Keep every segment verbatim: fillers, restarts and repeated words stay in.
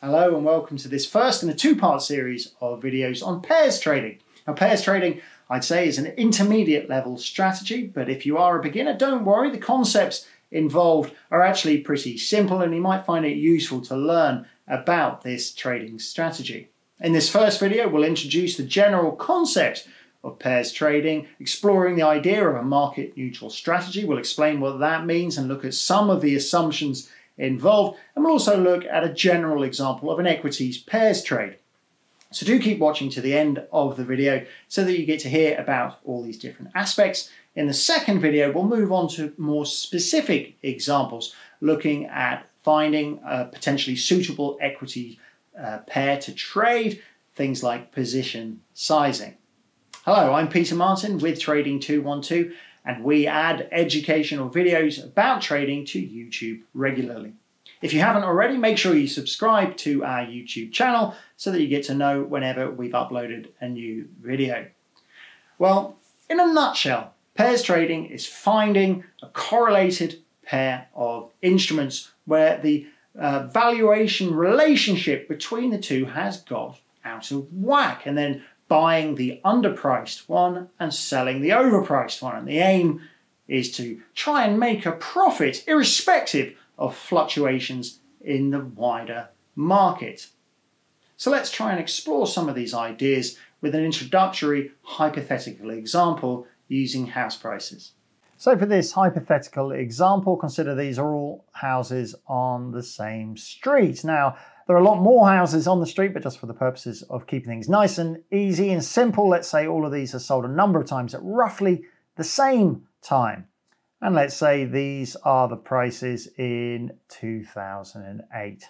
Hello and welcome to this first in a two-part series of videos on pairs trading. Now, pairs trading, I'd say, is an intermediate level strategy, but if you are a beginner, don't worry, the concepts involved are actually pretty simple and you might find it useful to learn about this trading strategy. In this first video, we'll introduce the general concept of pairs trading, exploring the idea of a market neutral strategy. We'll explain what that means and look at some of the assumptions involved, and we'll also look at a general example of an equities pairs trade. So do keep watching to the end of the video so that you get to hear about all these different aspects. In the second video, we'll move on to more specific examples, looking at finding a potentially suitable equity uh, pair to trade, things like position sizing. Hello, I'm Peter Martin with Trading two twelve. And we add educational videos about trading to YouTube regularly. If you haven't already, make sure you subscribe to our YouTube channel so that you get to know whenever we've uploaded a new video. Well, in a nutshell, pairs trading is finding a correlated pair of instruments where the uh, valuation relationship between the two has got out of whack, and then buying the underpriced one and selling the overpriced one. And the aim is to try and make a profit irrespective of fluctuations in the wider market. So let's try and explore some of these ideas with an introductory hypothetical example using house prices. So for this hypothetical example, consider these are all houses on the same street. Now, there are a lot more houses on the street, but just for the purposes of keeping things nice and easy and simple, let's say all of these are sold a number of times at roughly the same time. And let's say these are the prices in two thousand eight.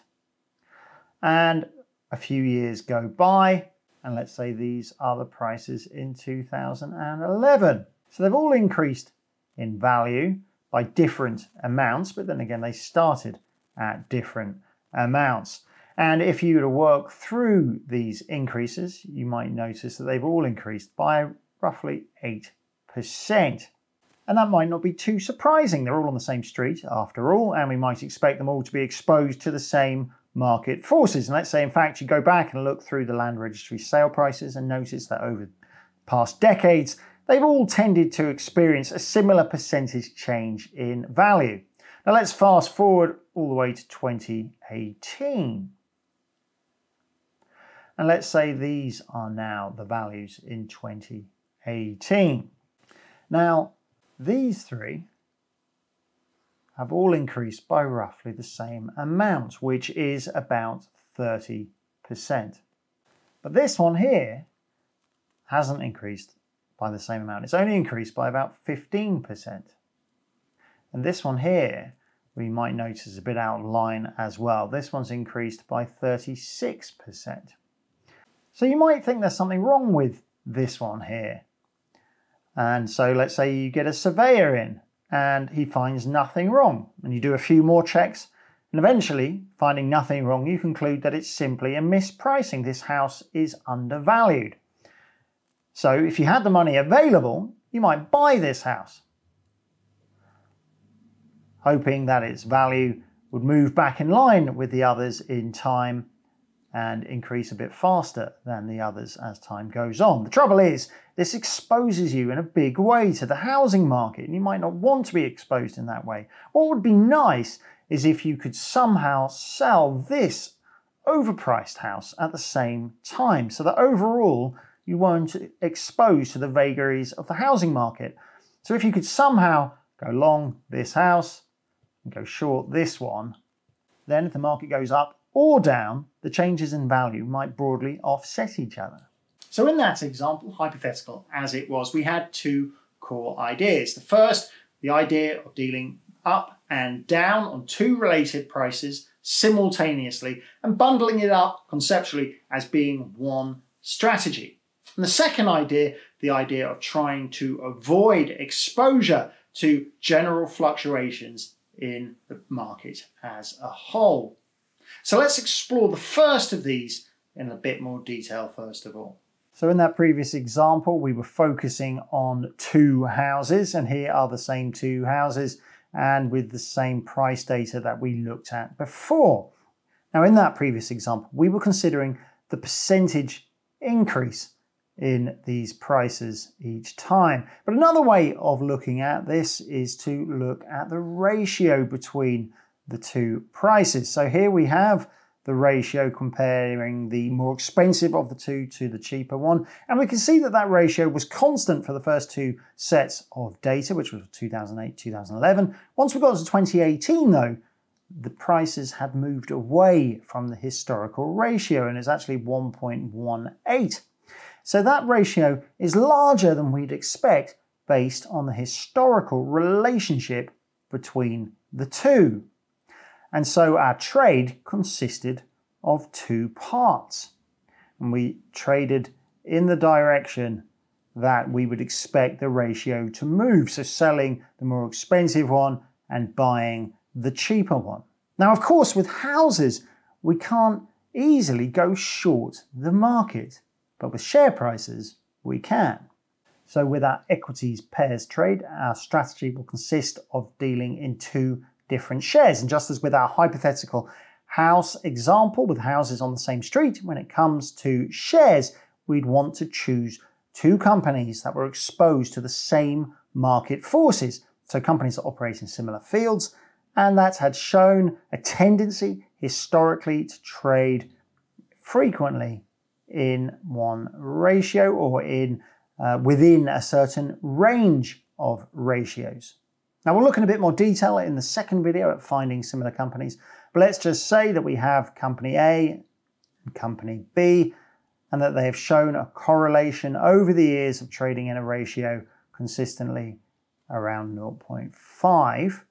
And a few years go by, and let's say these are the prices in two thousand eleven. So they've all increased in value by different amounts, but then again, they started at different amounts. And if you were to work through these increases, you might notice that they've all increased by roughly eight percent. And that might not be too surprising. They're all on the same street after all, and we might expect them all to be exposed to the same market forces. And let's say, in fact, you go back and look through the land registry sale prices and notice that over the past decades, they've all tended to experience a similar percentage change in value. Now let's fast forward all the way to twenty eighteen. And let's say these are now the values in twenty eighteen. Now, these three have all increased by roughly the same amount, which is about thirty percent. But this one here hasn't increased by the same amount. It's only increased by about fifteen percent. And this one here, we might notice is a bit out of line as well. This one's increased by thirty-six percent. So you might think there's something wrong with this one here. And so let's say you get a surveyor in and he finds nothing wrong. And you do a few more checks and eventually, finding nothing wrong, you conclude that it's simply a mispricing. This house is undervalued. So if you had the money available, you might buy this house, hoping that its value would move back in line with the others in time and increase a bit faster than the others as time goes on. The trouble is, this exposes you in a big way to the housing market, and you might not want to be exposed in that way. What would be nice is if you could somehow sell this overpriced house at the same time, so that overall you weren't exposed to the vagaries of the housing market. So if you could somehow go long this house and go short this one, then if the market goes up or down, the changes in value might broadly offset each other. So in that example, hypothetical as it was, we had two core ideas. The first, the idea of dealing up and down on two related prices simultaneously and bundling it up conceptually as being one strategy. And the second idea, the idea of trying to avoid exposure to general fluctuations in the market as a whole. So let's explore the first of these in a bit more detail first of all. So in that previous example, we were focusing on two houses, and here are the same two houses and with the same price data that we looked at before. Now, in that previous example, we were considering the percentage increase in these prices each time. But another way of looking at this is to look at the ratio between the two prices. So here we have the ratio comparing the more expensive of the two to the cheaper one. And we can see that that ratio was constant for the first two sets of data, which was two thousand eight, two thousand eleven. Once we got to twenty eighteen though, the prices had moved away from the historical ratio, and it's actually one point one eight. So that ratio is larger than we'd expect based on the historical relationship between the two. And so our trade consisted of two parts. And we traded in the direction that we would expect the ratio to move. So selling the more expensive one and buying the cheaper one. Now, of course, with houses, we can't easily go short the market, but with share prices, we can. So with our equities pairs trade, our strategy will consist of dealing in two different shares. And just as with our hypothetical house example with houses on the same street, when it comes to shares, we'd want to choose two companies that were exposed to the same market forces. So companies that operate in similar fields, and that had shown a tendency historically to trade frequently in one ratio or in uh, within a certain range of ratios. Now, we'll look in a bit more detail in the second video at finding similar companies, but let's just say that we have company A and company B, and that they have shown a correlation over the years of trading in a ratio consistently around zero point five.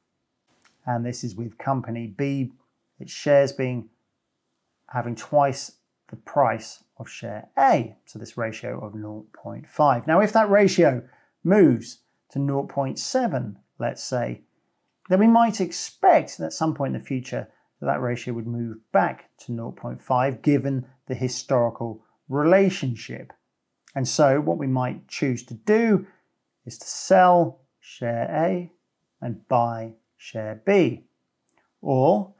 And this is with company B, its shares being having twice the price of share A. So this ratio of zero point five. Now, if that ratio moves to zero point seven, let's say, then we might expect that at some point in the future that, that ratio would move back to zero point five given the historical relationship. And so what we might choose to do is to sell share A and buy share B. Or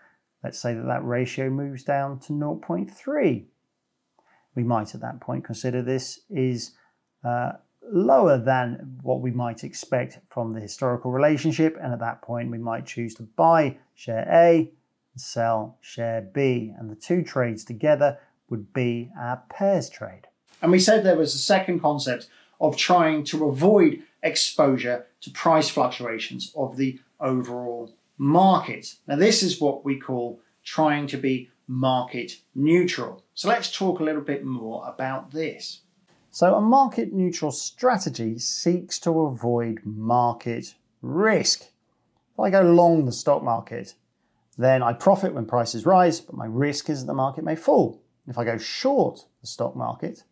let's say that that ratio moves down to zero point three. We might at that point consider this is uh, lower than what we might expect from the historical relationship, and at that point we might choose to buy share A and sell share B, and the two trades together would be our pairs trade. And we said there was a second concept of trying to avoid exposure to price fluctuations of the overall market. Now, this is what we call trying to be market neutral. So let's talk a little bit more about this. So a market neutral strategy seeks to avoid market risk. If I go long the stock market, then I profit when prices rise, but my risk is that the market may fall. If I go short the stock market,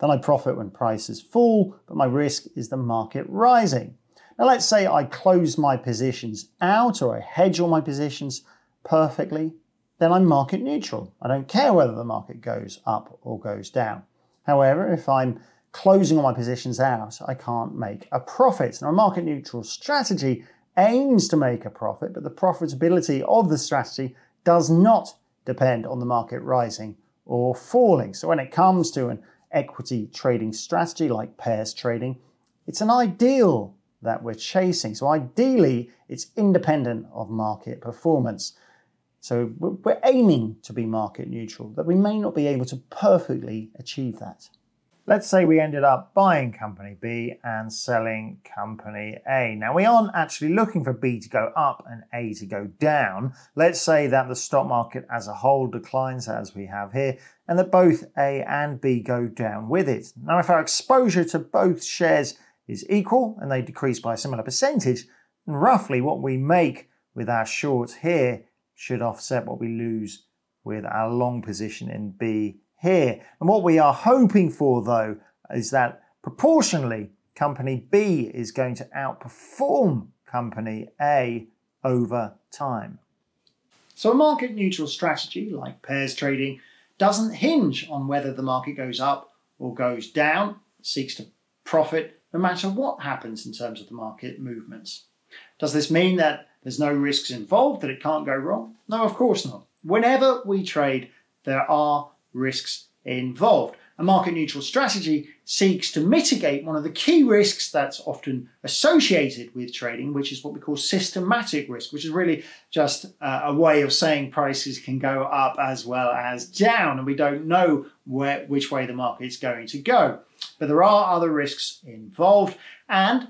then I profit when prices fall, but my risk is the market rising. Now, let's say I close my positions out or I hedge all my positions perfectly, then I'm market neutral. I don't care whether the market goes up or goes down. However, if I'm closing all my positions out, I can't make a profit. Now, a market neutral strategy aims to make a profit, but the profitability of the strategy does not depend on the market rising or falling. So when it comes to an equity trading strategy like pairs trading, it's an ideal that we're chasing. So ideally, it's independent of market performance. So we're aiming to be market neutral, but we may not be able to perfectly achieve that. Let's say we ended up buying company B and selling company A. Now, we aren't actually looking for B to go up and A to go down. Let's say that the stock market as a whole declines as we have here, and that both A and B go down with it. Now, if our exposure to both shares is equal and they decrease by a similar percentage, and roughly what we make with our short here should offset what we lose with our long position in B here. And what we are hoping for though is that proportionally company B is going to outperform company A over time. So a market neutral strategy like pairs trading doesn't hinge on whether the market goes up or goes down. It seeks to profit no matter what happens in terms of the market movements. Does this mean that there's no risks involved, that it can't go wrong? No, of course not. Whenever we trade, there are risks involved. A market-neutral strategy seeks to mitigate one of the key risks that's often associated with trading, which is what we call systematic risk, which is really just uh, a way of saying prices can go up as well as down, and we don't know where, which way the market's going to go. But there are other risks involved, and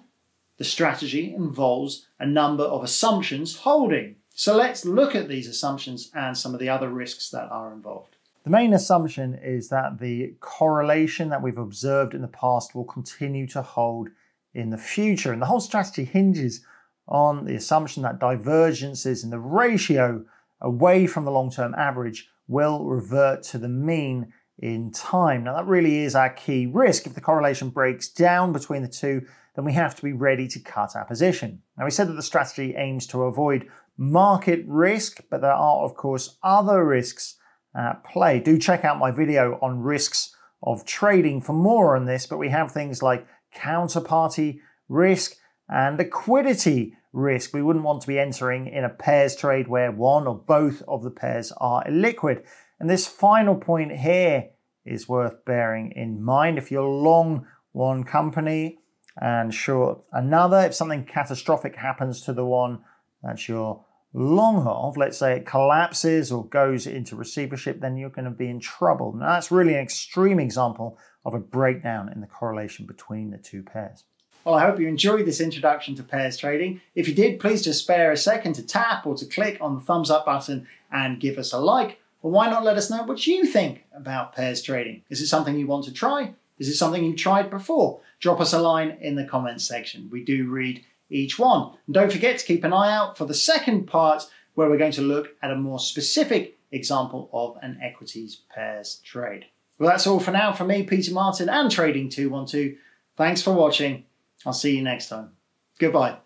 the strategy involves a number of assumptions holding. So let's look at these assumptions and some of the other risks that are involved. The main assumption is that the correlation that we've observed in the past will continue to hold in the future. And the whole strategy hinges on the assumption that divergences in the ratio away from the long-term average will revert to the mean in time. Now, that really is our key risk. If the correlation breaks down between the two, then we have to be ready to cut our position. Now, we said that the strategy aims to avoid market risk, but there are, of course, other risks at play. Do check out my video on risks of trading for more on this, but we have things like counterparty risk and liquidity risk. We wouldn't want to be entering in a pairs trade where one or both of the pairs are illiquid. And this final point here is worth bearing in mind. If you're long one company and short another, if something catastrophic happens to the one that's your long of, let's say it collapses or goes into receivership, then you're going to be in trouble. Now, that's really an extreme example of a breakdown in the correlation between the two pairs. Well, I hope you enjoyed this introduction to pairs trading. If you did, please just spare a second to tap or to click on the thumbs up button and give us a like. Or why not let us know what you think about pairs trading? Is it something you want to try? Is it something you tried before? Drop us a line in the comments section. We do read each one. And don't forget to keep an eye out for the second part, where we're going to look at a more specific example of an equities pairs trade. Well, that's all for now from me, Peter Martin, and Trading two twelve. Thanks for watching. I'll see you next time. Goodbye.